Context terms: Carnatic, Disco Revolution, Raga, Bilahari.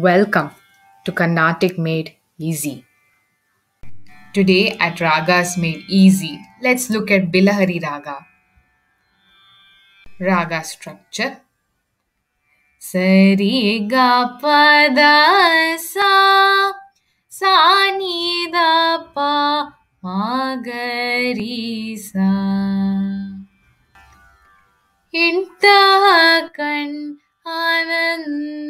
Welcome to Carnatic Made Easy. Today at Ragas Made Easy, let's look at Bilahari Raga. Raga structure. Sari ga pa da sa, sa ni da pa ma ga ri sa. Inta kan